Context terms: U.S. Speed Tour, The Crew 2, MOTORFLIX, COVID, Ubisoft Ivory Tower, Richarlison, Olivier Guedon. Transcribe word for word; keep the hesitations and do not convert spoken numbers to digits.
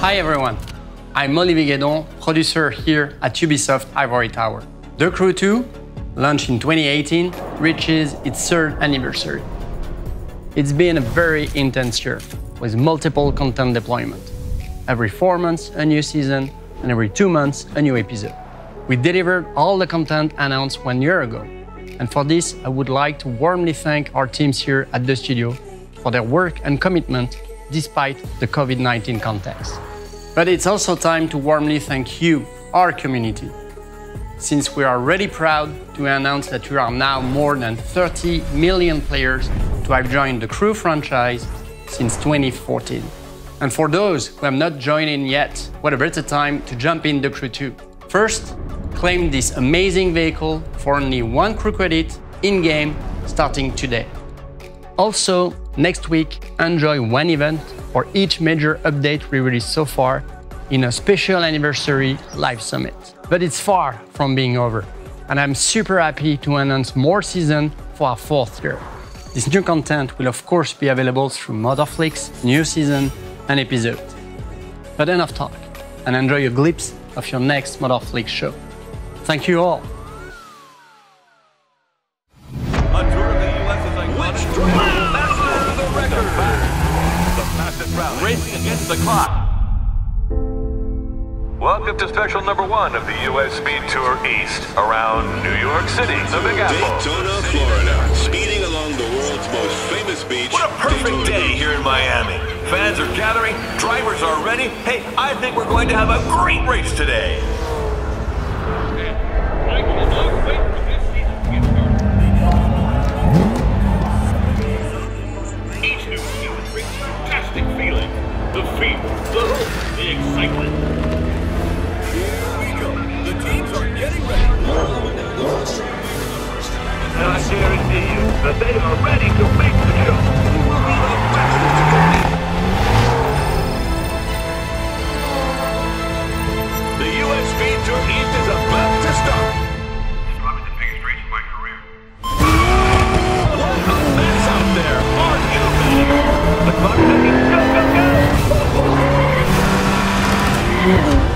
Hi everyone, I'm Olivier Guedon, producer here at Ubisoft Ivory Tower. The Crew two, launched in twenty eighteen, reaches its third anniversary. It's been a very intense year, with multiple content deployment. Every four months, a new season, and every two months, a new episode. We delivered all the content announced one year ago. And for this, I would like to warmly thank our teams here at the studio for their work and commitment despite the COVID nineteen context. But it's also time to warmly thank you, our community, since we are really proud to announce that we are now more than thirty million players to have joined the Crew franchise since twenty fourteen. And for those who have not joined in yet, what a better time to jump in the Crew two. First, claim this amazing vehicle for only one crew credit in-game starting today. Also, next week, enjoy one event for each major update we released so far in a special anniversary live summit. But it's far from being over, and I'm super happy to announce more season for our fourth year. This new content will of course be available through MOTORFLIX, new season and episode. But enough talk, and enjoy a glimpse of your next MOTORFLIX show. Thank you all. A tour of the U S is iconic. Which faster than the record? The fastest round, racing against the clock. Welcome to special number one of the U S Speed Tour East, around New York City, the Big Apple, Daytona, Florida. Speeding along the world's most famous beach. What a perfect day here in Miami. Fans are gathering, drivers are ready. Hey, I think we're going to have a great race today. The fever, the hope, the excitement. Here we go. The teams are getting ready. And I guarantee you that they are ready to make the show. You will be the fastest to compete. The U S Speed Tour East is about to start. It's probably the biggest race of my career. What a mess out there! Are you ready? The clock is ticking. Go, go, go! Yeah.